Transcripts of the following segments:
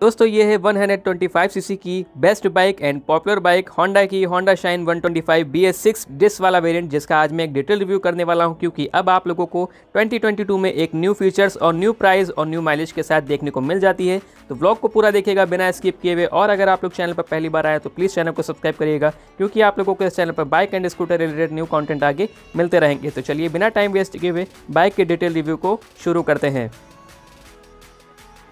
दोस्तों ये है 125 सीसी की best bike and popular bike Honda की होंडा शाइन 125 BS6 डिस्क वाला वेरिएंट, जिसका आज मैं एक डिटेल रिव्यू करने वाला हूं, क्योंकि अब आप लोगों को 2022 में एक न्यू फीचर्स और न्यू प्राइस और न्यू माइलेज के साथ देखने को मिल जाती है। तो ब्लॉग को पूरा देखिएगा बिना स्किप किए हुए, और अगर आप लोग चैनल पर पहली बार आए तो प्लीज़ चैनल को सब्सक्राइब करिएगा, क्योंकि आप लोगों को इस चैनल पर bike and scooter related new content आगे मिलते रहेंगे। तो चलिए बिना टाइम वेस्ट किए हुए बाइक के डिटेल रिव्यू को शुरू करते हैं।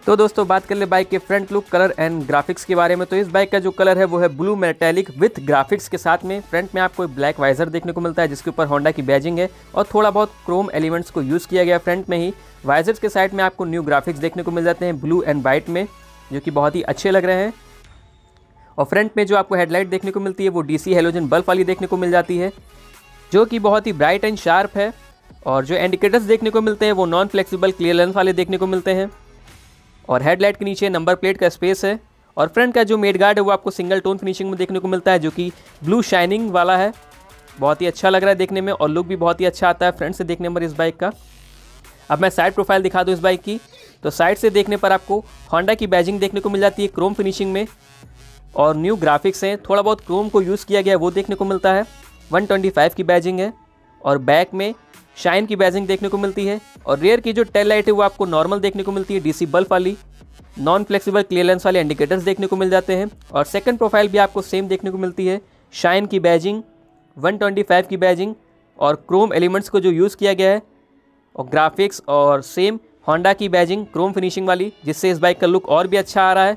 तो दोस्तों बात कर ले बाइक के front look, colour and graphics के बारे में, तो इस बाइक का जो कलर है वो है ब्लू मेटालिक विथ ग्राफिक्स के साथ में। फ्रंट में आपको ब्लैक वाइजर देखने को मिलता है जिसके ऊपर होंडा की बैजिंग है, और थोड़ा बहुत क्रोम एलिमेंट्स को यूज़ किया गया फ्रंट में ही। वाइजर्स के साइड में आपको न्यू ग्राफिक्स देखने को मिल जाते हैं ब्लू एंड वाइट में, जो कि बहुत ही अच्छे लग रहे हैं। और फ्रंट में जो आपको हेडलाइट देखने को मिलती है वो DC हेलोजन बल्ब वाली देखने को मिल जाती है, जो कि बहुत ही ब्राइट एंड शार्प है। और जो इंडिकेटर्स देखने को मिलते हैं वो नॉन फ्लेक्सिबल क्लियर लेंस वाले देखने को मिलते हैं। और हेडलाइट के नीचे नंबर प्लेट का स्पेस है। और फ्रंट का जो मेड गार्ड है वो आपको सिंगल टोन फिनिशिंग में देखने को मिलता है, जो कि ब्लू शाइनिंग वाला है। बहुत ही अच्छा लग रहा है देखने में, और लुक भी बहुत ही अच्छा आता है फ्रंट से देखने पर इस बाइक का। अब मैं साइड प्रोफाइल दिखा दूँ इस बाइक की, तो साइड से देखने पर आपको होंडा की बैजिंग देखने को मिल जाती है क्रोम फिनिशिंग में, और न्यू ग्राफिक्स हैं। थोड़ा बहुत क्रोम को यूज़ किया गया वो देखने को मिलता है। 125 की बैजिंग है, और बैक में शाइन की बैजिंग देखने को मिलती है। और रेयर की जो टेल लाइट है वो आपको नॉर्मल देखने को मिलती है DC बल्ब वाली। नॉन फ्लेक्सिबल क्लियरेंस वाले इंडिकेटर्स देखने को मिल जाते हैं। और सेकंड प्रोफाइल भी आपको सेम देखने को मिलती है, शाइन की बैजिंग, 125 की बैजिंग, और क्रोम एलिमेंट्स को जो यूज़ किया गया है, और ग्राफिक्स, और सेम होंडा की बैजिंग क्रोम फिनिशिंग वाली, जिससे इस बाइक का लुक और भी अच्छा आ रहा है।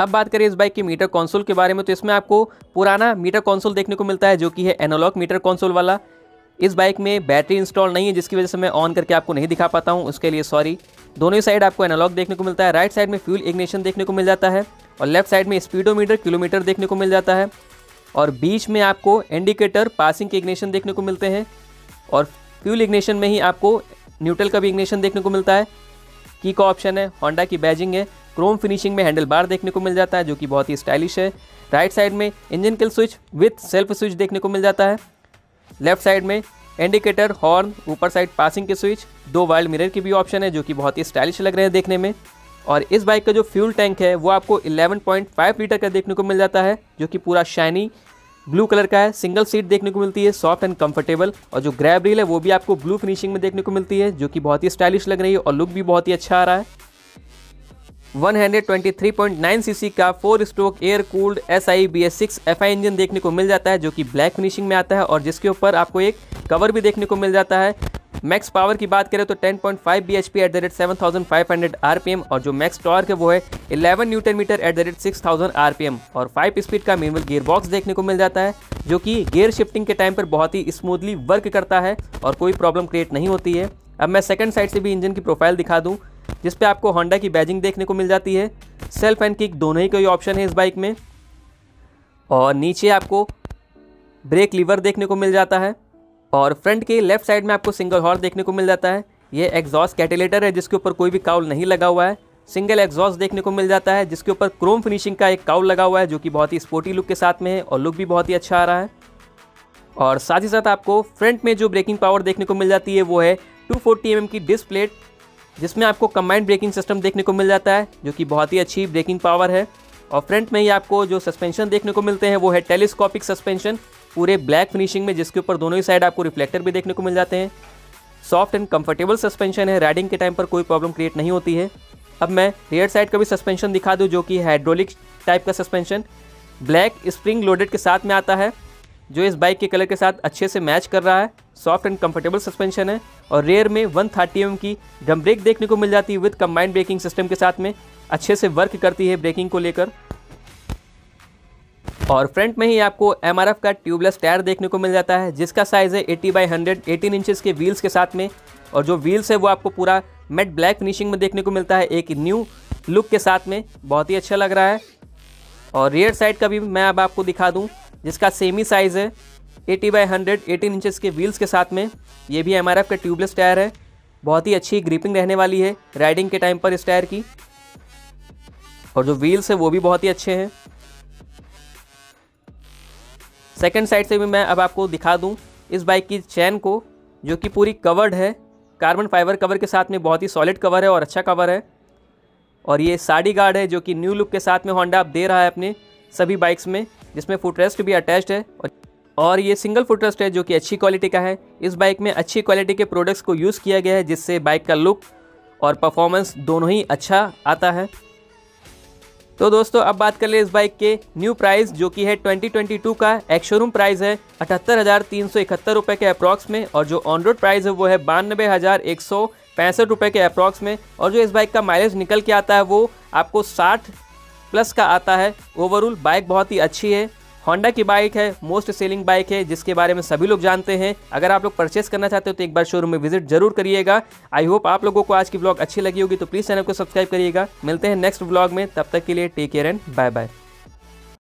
अब बात करें इस बाइक के मीटर कंसोल के बारे में, तो इसमें आपको पुराना मीटर कंसोल देखने को मिलता है, जो कि है एनालॉग मीटर कंसोल वाला। इस बाइक में बैटरी इंस्टॉल नहीं है, जिसकी वजह से मैं ऑन करके आपको नहीं दिखा पाता हूँ, उसके लिए सॉरी। दोनों ही साइड आपको एनालॉग देखने को मिलता है। राइट साइड में फ्यूल इग्निशन देखने को मिल जाता है, और लेफ्ट साइड में स्पीडोमीटर, किलोमीटर देखने को मिल जाता है। और बीच में आपको इंडिकेटर, पासिंग के इग्निशन देखने को मिलते हैं, और फ्यूल इग्निशन में ही आपको न्यूट्रल का भी इग्निशन देखने को मिलता है। की का ऑप्शन है, होंडा की बैजिंग है, क्रोम फिनिशिंग में हैंडल बार देखने को मिल जाता है, जो कि बहुत ही स्टाइलिश है। राइट साइड में engine kill switch with self switch देखने को मिल जाता है। लेफ्ट साइड में इंडिकेटर, हॉर्न, ऊपर साइड पासिंग के स्विच, दो वाइल्ड मिरर की भी ऑप्शन है, जो कि बहुत ही स्टाइलिश लग रहे हैं देखने में। और इस बाइक का जो फ्यूल टैंक है वो आपको 11.5 लीटर का देखने को मिल जाता है, जो कि पूरा शाइनी ब्लू कलर का है। सिंगल सीट देखने को मिलती है, सॉफ्ट एंड कंफर्टेबल। और जो ग्रैब रील है वो भी आपको ब्लू फिनिशिंग में देखने को मिलती है, जो कि बहुत ही स्टाइलिश लग रही है, और लुक भी बहुत ही अच्छा आ रहा है। 123.9 सीसी का 4-स्ट्रोक air cooled SI BS6 FI engine देखने को मिल जाता है, जो कि ब्लैक फिनिशिंग में आता है, और जिसके ऊपर आपको एक कवर भी देखने को मिल जाता है। मैक्स पावर की बात करें तो 10.5 bhp @ 7500 rpm, और जो मैक्स टॉर्क है वो है 11 न्यूटन मीटर @ 6000 rpm। और 5 स्पीड का मैनुअल गियर बॉक्स देखने को मिल जाता है, जो कि गियर शिफ्टिंग के टाइम पर बहुत ही स्मूथली वर्क करता है और कोई प्रॉब्लम क्रिएट नहीं होती है। अब मैं सेकंड साइड से भी इंजन की प्रोफाइल दिखा दूँ, जिस पे आपको होंडा की बैजिंग देखने को मिल जाती है। सेल्फ एंड किक दोनों ही कोई ऑप्शन है इस बाइक में, और नीचे आपको ब्रेक लीवर देखने को मिल जाता है। और फ्रंट के लेफ्ट साइड में आपको सिंगल हॉर्न देखने को मिल जाता है। ये एग्जॉस्ट कैटेलेटर है, जिसके ऊपर कोई भी काउल नहीं लगा हुआ है। सिंगल एग्जॉस्ट देखने को मिल जाता है, जिसके ऊपर क्रोम फिनिशिंग का एक काउल लगा हुआ है, जो कि बहुत ही स्पोर्टी लुक के साथ में है, और लुक भी बहुत ही अच्छा आ रहा है। और साथ ही साथ आपको फ्रंट में जो ब्रेकिंग पावर देखने को मिल जाती है वो है 240 mm की डिस्क प्लेट, जिसमें आपको कंबाइंड ब्रेकिंग सिस्टम देखने को मिल जाता है, जो कि बहुत ही अच्छी ब्रेकिंग पावर है। और फ्रंट में ही आपको जो सस्पेंशन देखने को मिलते हैं वो है टेलीस्कोपिक सस्पेंशन, पूरे ब्लैक फिनिशिंग में, जिसके ऊपर दोनों ही साइड आपको रिफ्लेक्टर भी देखने को मिल जाते हैं। सॉफ्ट एंड कंफर्टेबल सस्पेंशन है, राइडिंग के टाइम पर कोई प्रॉब्लम क्रिएट नहीं होती है। अब मैं रियर साइड का भी सस्पेंशन दिखा दूँ, जो कि हाइड्रोलिक टाइप का सस्पेंशन ब्लैक स्प्रिंग लोडेड के साथ में आता है, जो इस बाइक के कलर के साथ अच्छे से मैच कर रहा है। सॉफ्ट एंड कंफर्टेबल सस्पेंशन है। और रेयर में 130 mm की ड्रम ब्रेक देखने को मिल जाती है विद कंबाइंड ब्रेकिंग सिस्टम के साथ में, अच्छे से वर्क करती है ब्रेकिंग को लेकर। और फ्रंट में ही आपको MRF का ट्यूबलेस टायर देखने को मिल जाता है, जिसका साइज़ है 80/100, 18 इंचज़ के व्हील्स के साथ में। और जो व्हील्स है वो आपको पूरा मैट ब्लैक फिनिशिंग में देखने को मिलता है, एक न्यू लुक के साथ में, बहुत ही अच्छा लग रहा है। और रेयर साइड का भी मैं अब आपको दिखा दूँ, जिसका सेमी साइज़ है, 80/100, 18 इंचज़ के व्हील्स के साथ में। ये भी MRF का ट्यूबलेस टायर है, बहुत ही अच्छी ग्रिपिंग रहने वाली है राइडिंग के टाइम पर इस टायर की। और जो व्हील्स है वो भी बहुत ही अच्छे हैं। सेकंड साइड से भी मैं अब आपको दिखा दूं इस बाइक की चैन को, जो कि पूरी कवर्ड है कार्बन फाइबर कवर के साथ में। बहुत ही सॉलिड कवर है और अच्छा कवर है। और ये साड़ी गार्ड है जो कि न्यू लुक के साथ में होंडा अब दे रहा है अपने सभी बाइक्स में, जिसमें फुटरेस्ट भी अटैच्ड है और ये सिंगल फुटरेस्ट है जो कि अच्छी क्वालिटी का है। इस बाइक में अच्छी क्वालिटी के प्रोडक्ट्स को यूज़ किया गया है जिससे बाइक का लुक और परफॉर्मेंस दोनों ही अच्छा आता है। तो दोस्तों अब बात कर ले इस बाइक के न्यू प्राइस जो कि है 2022 का एक्स शोरूम प्राइस है 78,371 रुपये के अप्रॉक्स में, और जो ऑन रोड प्राइस है वो है 92,165 रुपये के अप्रॉक्स में। और जो इस बाइक का माइलेज निकल के आता है वो आपको 60 प्लस का आता है। ओवरऑल बाइक बहुत ही अच्छी है, होंडा की बाइक है, मोस्ट सेलिंग बाइक है जिसके बारे में सभी लोग जानते हैं। अगर आप लोग परचेस करना चाहते हो तो एक बार शोरूम में विजिट जरूर करिएगा। आई होप आप लोगों को आज की ब्लॉग अच्छी लगी होगी, तो प्लीज़ चैनल को सब्सक्राइब करिएगा। मिलते हैं नेक्स्ट ब्लॉग में, तब तक के लिए take care and bye bye.